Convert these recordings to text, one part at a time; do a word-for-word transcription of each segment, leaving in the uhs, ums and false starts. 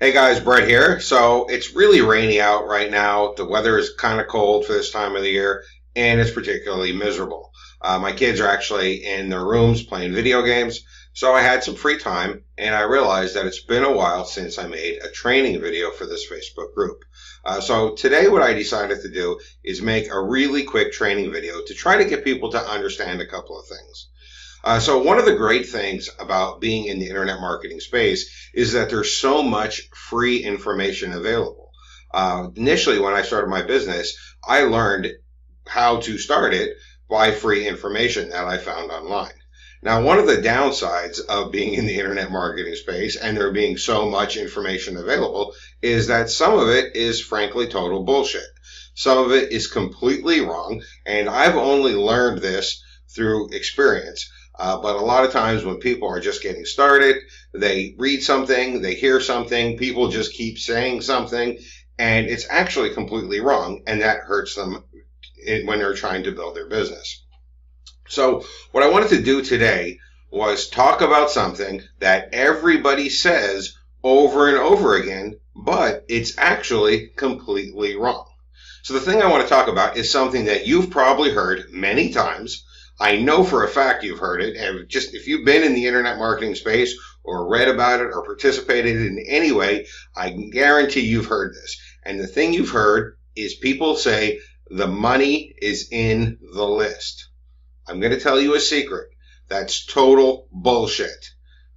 Hey guys, Brett here. So it's really rainy out right now. The weather is kind of cold for this time of the year, and it's particularly miserable. Uh, my kids are actually in their rooms playing video games, so I had some free time, and I realized that it's been a while since I made a training video for this Facebook group. Uh, so today what I decided to do is make a really quick training video to try to get people to understand a couple of things. Uh, so one of the great things about being in the internet marketing space is that there's so much free information available. Uh, initially, when I started my business, I learned how to start it by free information that I found online. Now, one of the downsides of being in the internet marketing space and there being so much information available is that some of it is frankly total bullshit. Some of it is completely wrong, and I've only learned this through experience. Uh, but a lot of times when people are just getting started, they read something, they hear something, people just keep saying something, and it's actually completely wrong, and that hurts them when they're trying to build their business. So what I wanted to do today was talk about something that everybody says over and over again, but it's actually completely wrong. So the thing I want to talk about is something that you've probably heard many times. I know for a fact you've heard it, and just if you've been in the internet marketing space or read about it or participated in any way, I guarantee you've heard this. And the thing you've heard is people say the money is in the list. I'm going to tell you a secret. That's total bullshit.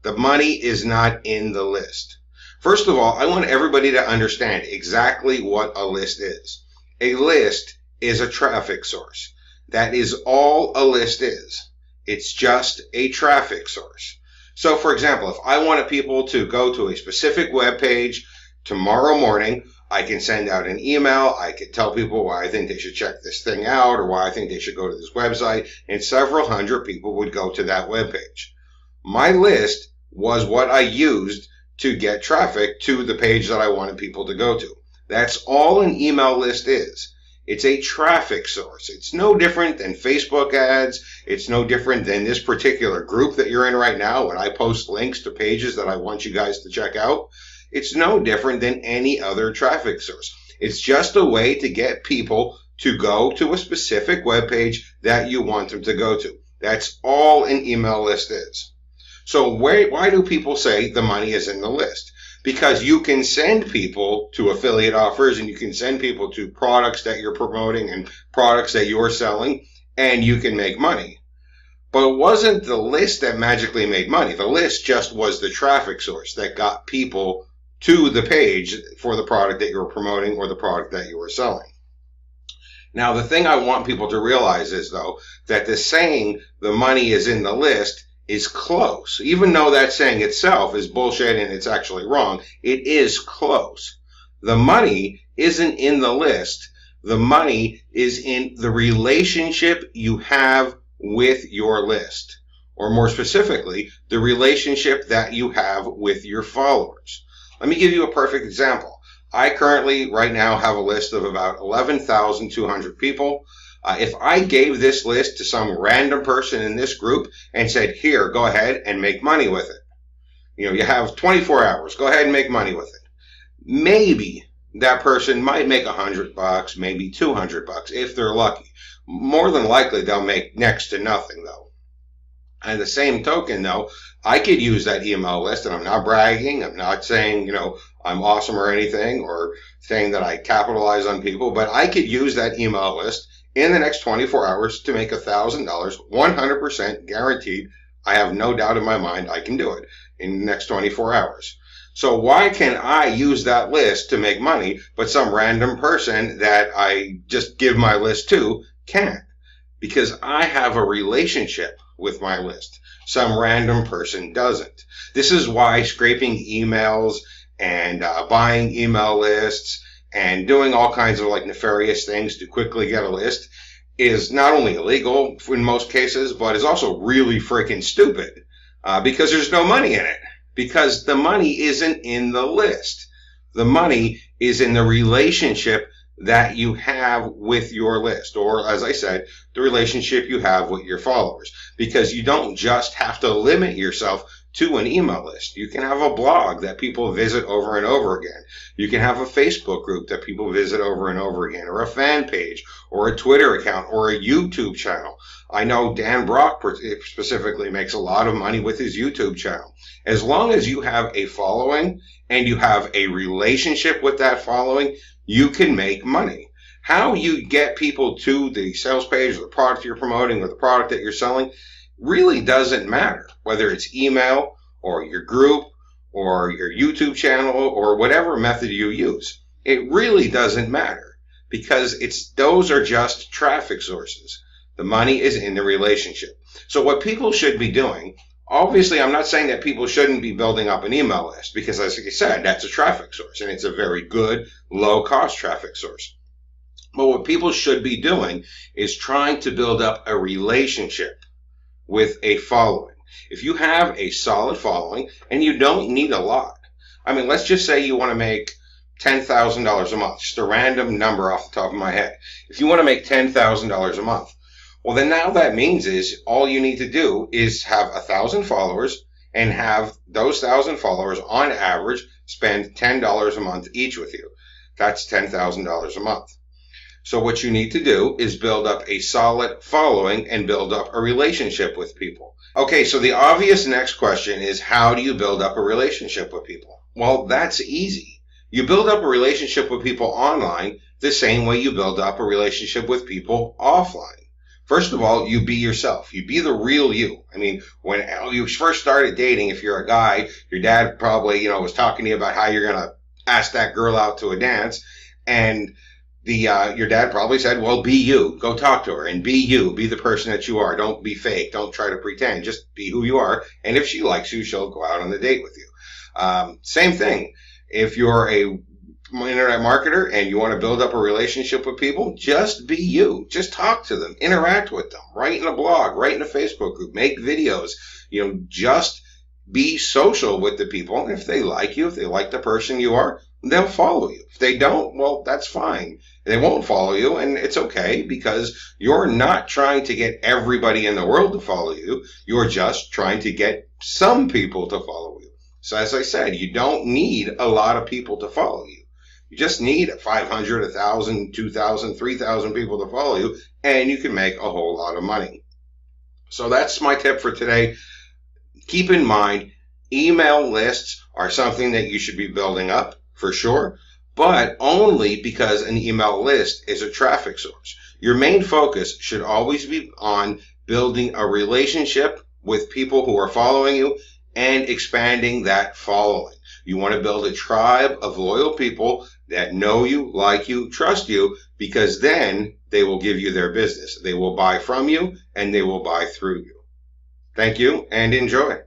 The money is not in the list. First of all, I want everybody to understand exactly what a list is. A list is a traffic source. That is all a list is. It's just a traffic source. So for example, if I wanted people to go to a specific web page tomorrow morning, I can send out an email, I could tell people why I think they should check this thing out or why I think they should go to this website, and several hundred people would go to that web page. My list was what I used to get traffic to the page that I wanted people to go to. That's all an email list is. It's a traffic source. It's no different than Facebook ads. It's no different than this particular group that you're in right now when I post links to pages that I want you guys to check out. It's no different than any other traffic source. It's just a way to get people to go to a specific web page that you want them to go to. That's all an email list is. So why, why do people say the money is in the list? Because you can send people to affiliate offers, and you can send people to products that you're promoting and products that you're selling, and you can make money. But it wasn't the list that magically made money. The list just was the traffic source that got people to the page for the product that you were promoting or the product that you were selling. Now, the thing I want people to realize is, though, that the saying the money is in the list is close. Even though that saying itself is bullshit and it's actually wrong, it is close. The money isn't in the list. The money is in the relationship you have with your list, or more specifically, the relationship that you have with your followers. Let me give you a perfect example. I currently, right now, have a list of about eleven thousand two hundred people. Uh, if I gave this list to some random person in this group and said, here, go ahead and make money with it. You know, you have twenty-four hours. Go ahead and make money with it. Maybe that person might make a hundred bucks, maybe two hundred bucks if they're lucky. More than likely, they'll make next to nothing, though. And the same token, though, I could use that email list, and I'm not bragging. I'm not saying, you know, I'm awesome or anything or saying that I capitalize on people, but I could use that email list in the next twenty-four hours to make a thousand dollars, one hundred percent guaranteed. I have no doubt in my mind I can do it in the next twenty-four hours. So why can I use that list to make money, but some random person that I just give my list to can't? Because I have a relationship with my list. Some random person doesn't. This is why scraping emails and uh, buying email lists and doing all kinds of like nefarious things to quickly get a list is not only illegal in most cases, but is also really freaking stupid uh, because there's no money in it. Because the money isn't in the list. The money is in the relationship that you have with your list, or as I said, the relationship you have with your followers. Because you don't just have to limit yourself to an email list. You can have a blog that people visit over and over again. You can have a Facebook group that people visit over and over again, or a fan page, or a Twitter account, or a YouTube channel. I know Dan Brock specifically makes a lot of money with his YouTube channel. As long as you have a following and you have a relationship with that following, you can make money. How you get people to the sales page, or the product you're promoting, or the product that you're selling, really doesn't matter, whether it's email or your group or your YouTube channel or whatever method you use. It really doesn't matter, because it's those are just traffic sources. The money is in the relationship. So what people should be doing, obviously I'm not saying that people shouldn't be building up an email list, because as I said, that's a traffic source, and it's a very good low-cost traffic source. But what people should be doing is trying to build up a relationship with a following. If you have a solid following, and you don't need a lot, I mean, let's just say you want to make ten thousand dollars a month, just a random number off the top of my head. If you want to make ten thousand dollars a month, well, then now that means is all you need to do is have a thousand followers, and have those thousand followers on average spend ten dollars a month each with you. That's ten thousand dollars a month. So what you need to do is build up a solid following and build up a relationship with people. Okay, so the obvious next question is, how do you build up a relationship with people? Well, that's easy. You build up a relationship with people online the same way you build up a relationship with people offline. First of all, you be yourself. You be the real you. I mean, when you first started dating, if you're a guy, your dad probably, you know, was talking to you about how you're going to ask that girl out to a dance, and The, uh, your dad probably said, well, be you. Go talk to her and be you. Be the person that you are. Don't be fake. Don't try to pretend. Just be who you are. And if she likes you, she'll go out on the date with you. Um, same thing. If you're a internet marketer and you want to build up a relationship with people, just be you. Just talk to them. Interact with them. Write in a blog. Write in a Facebook group. Make videos. You know, just be social with the people. And if they like you, if they like the person you are, they'll follow you. If they don't, well, that's fine. They won't follow you, and it's okay, because you're not trying to get everybody in the world to follow you. You're just trying to get some people to follow you. So as I said, you don't need a lot of people to follow you. You just need five hundred, one thousand, two thousand, three thousand people to follow you, and you can make a whole lot of money. So that's my tip for today. Keep in mind, email lists are something that you should be building up, for sure, but only because an email list is a traffic source. Your main focus should always be on building a relationship with people who are following you and expanding that following. You want to build a tribe of loyal people that know you, like you, trust you, because then they will give you their business. They will buy from you, and they will buy through you. Thank you, and enjoy.